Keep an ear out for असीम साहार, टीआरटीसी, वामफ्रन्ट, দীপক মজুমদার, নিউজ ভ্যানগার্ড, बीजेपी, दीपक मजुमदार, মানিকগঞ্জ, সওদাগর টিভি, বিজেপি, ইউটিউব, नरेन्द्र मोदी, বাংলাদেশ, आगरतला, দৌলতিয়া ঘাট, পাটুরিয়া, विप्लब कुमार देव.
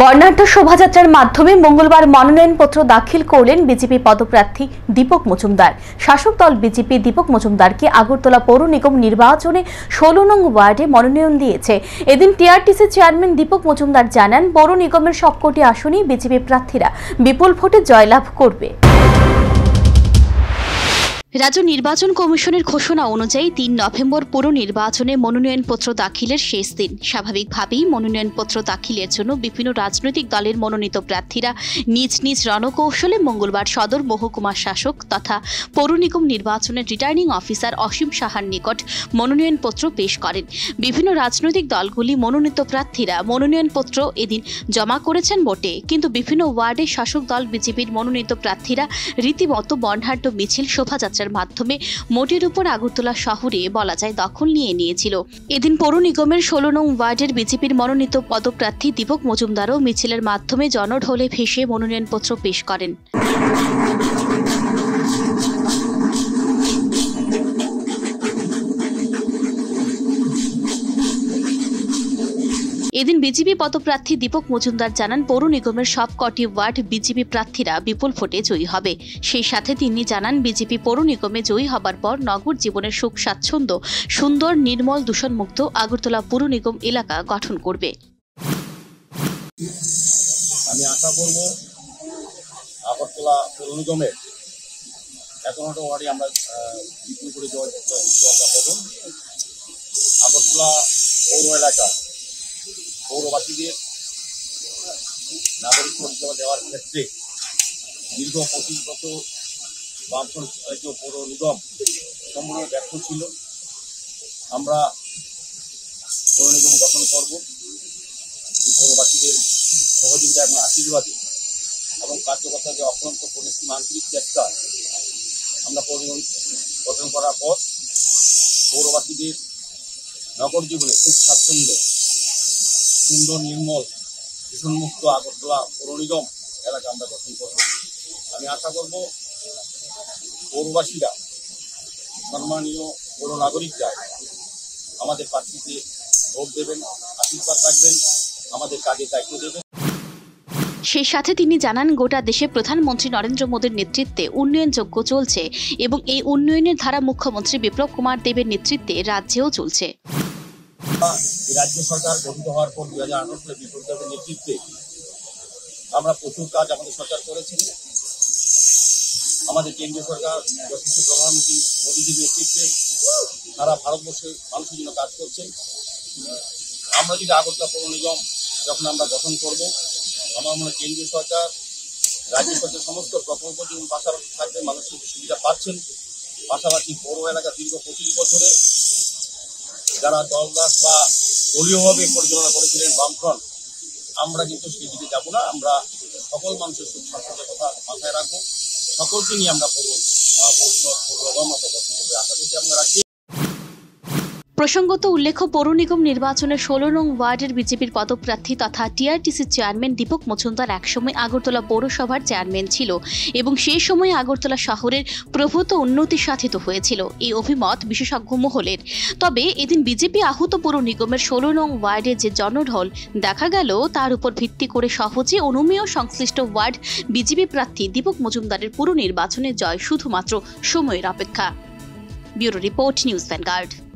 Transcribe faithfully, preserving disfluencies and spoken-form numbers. बर्णाढ्य शोभायात्रार माध्यमे मंगलवार मनोनयनपत्र दाखिल करलेन बीजेपी पदप्रार्थी दीपक मजुमदार। शासक दल बीजेपी दीपक मजुमदार के आगरतला पौर निगम निर्वाचने षोलो नং वार्डे मनोनयन दिएছে। एदिन टीआरटीसी चेयरमैन दीपक मजुमदार जानान पौर निगमेर सबकটি আসনেই बीजेपी প্রার্থীরা বিপুল ভোটে জয়লাভ করবে। राज्य निर्वाचन कमिशनेर घोषणा अनुयायी तीन नवेम्बर पौर निर्वाचने मनोनयनपत्र दाखिलेर शेष दिन। स्वाभाविकभावेई मनोनयनपत्र दाखिलेर जोन्नो विभिन्न राजनैतिक दलेर मनोनीत प्रार्थीरा निज निज रणकौशले मंगलवार सदर महकुमा शासक तथा पौर निगम निर्वाचनेर रिटार्निंग अफिसार असीम साहार निकट मनोनयनपत्र पेश करेन। विभिन्न राजनैतिक दलगुली मनोनीत प्रार्थीरा मनोनयनपत्र एदिन जमा करेछेन बटे, किन्तु विभिन्न वार्डे शासक दल बीजेपीर मनोनीत प्रार्थीरा रीतिमतो बर्णाढ्य मिছিল शोभायात्रा মাধ্যমে মোটের উপর আগরতলা শহরে বলা যায় দখল নিয়ে নিয়েছিল। এদিন পৌর নিগমের ষোলো নং ওয়ার্ডের বিজেপির মনোনীত পদপ্রার্থী দীপক মজুমদারও মিছিলের মাধ্যমে জনঢলে ভেসে মনোনয়নপত্র পেশ করেন। এদিন বিজেপি পদপ্রার্থী দীপক মজুমদার জানান পৌর নিগমের সব কটি ওয়ার্ড বিজেপি প্রার্থীরা বিপুল ভোটে জয়ী হবে। সেই সাথে তিনি জানান বিজেপি পৌর নিগমে জয়ী হবার পর নগর জীবনের সুখ স্বাচ্ছন্দ্য সুন্দর নির্মল দূষণমুক্ত আগরতলা পৌর নিগম এলাকা গঠন করবে। আমি আশা করব আগরতলা পৌর নিগমে এতটা ওয়ার্ডে আমরা বিপুল ভোটে জয় করব। আগরতলা পৌর এলাকা পৌরবাসীদের নাগরিক পরিষেবা দেওয়ার ক্ষেত্রে দীর্ঘ পঁচিশ বছর বামফ্রন্ট পৌর নিগম সম্পূর্ণ ব্যর্থ ছিল। আমরা পৌর নিগম গঠন করব পৌরবাসীদের সহযোগিতা এবং আশীর্বাদে এবং কার্যকর্তার যে অক্লান্ত পরিশ্রম আন্তরিক চেষ্টা। আমরা পৌর নিগম গঠন করার পর পৌরবাসীদের নগর জীবনে সুখ স্বাচ্ছন্দ্য সুন্দর নির্মল দূষণমুক্ত আগরতলা পৌর নিগম এলাকা আমরা গঠন করব। আমি আশা করব পৌরবাসীরা সম্মানীয় পৌর নাগরিকরা আমাদের প্রার্থীকে ভোট দেবেন, আশীর্বাদ রাখবেন, আমাদের কাজে দায়িত্ব দেবেন। সেই সাথে তিনি জানান গোটা দেশে প্রধানমন্ত্রী নরেন্দ্র মোদীর নেতৃত্বে উন্নয়নযোগ্য চলছে এবং এই উন্নয়নের ধারা মুখ্যমন্ত্রী বিপ্লব কুমার দেবের নেতৃত্বে রাজ্যেও চলছে। রাজ্য সরকার গঠিত হওয়ার পর দুই হাজার আঠারো সালে বিপ্লব দেবের নেতৃত্বে আমরা প্রচুর কাজ আমাদের সরকার করেছি। আমাদের কেন্দ্রীয় সরকার যথেষ্ট প্রধানমন্ত্রী মোদীজির নেতৃত্বে সারা ভারতবর্ষের মানুষের জন্য কাজ করছেন। আমরা যদি আগরতলা পৌর নিগম যখন আমরা গঠন করব, আমার মনে কেন্দ্রীয় সরকার রাজ্য সরকার সমস্ত প্রকল্প যেমন পাশাপাশি থাকবে, মানুষ কিন্তু সুবিধা পাচ্ছেন। পাশাপাশি পৌর এলাকা দীর্ঘ পঁচিশ বছরে যারা দলদাস বা দলীয়ভাবে পরিচালনা করেছিলেন বামফ্রন্ট, আমরা কিন্তু সেই দিকে যাবো না। আমরা সকল মানুষের সুখ স্বাস্থ্যের কথা মাথায় রাখবো, সকলকে নিয়ে আমরা আশা করছি। আপনারা প্রসঙ্গত উল্লেখ্য, পৌর নিগম নির্বাচনে ষোলো নং ওয়ার্ডের বিজেপির পদপ্রার্থী তথা টিআরটিসি চেয়ারম্যান দীপক মজুমদার একসময় আগরতলা পৌরসভার চেয়ারম্যান ছিল এবং সেই সময়ে আগরতলা শহরের প্রভূত উন্নতি সাধিত হয়েছিল এই অভিমত বিশেষজ্ঞ মহলের। তবে এদিন বিজেপি আহত পৌর নিগমের ষোলো নং ওয়ার্ডে যে জনঢল দেখা গেল তার উপর ভিত্তি করে সহজে অনুমেয় সংশ্লিষ্ট ওয়ার্ড বিজেপি প্রার্থী দীপক মজুমদারের পৌর নির্বাচনে জয় শুধুমাত্র সময়ের অপেক্ষা। Bureau report, নিউজ ভ্যানগার্ড।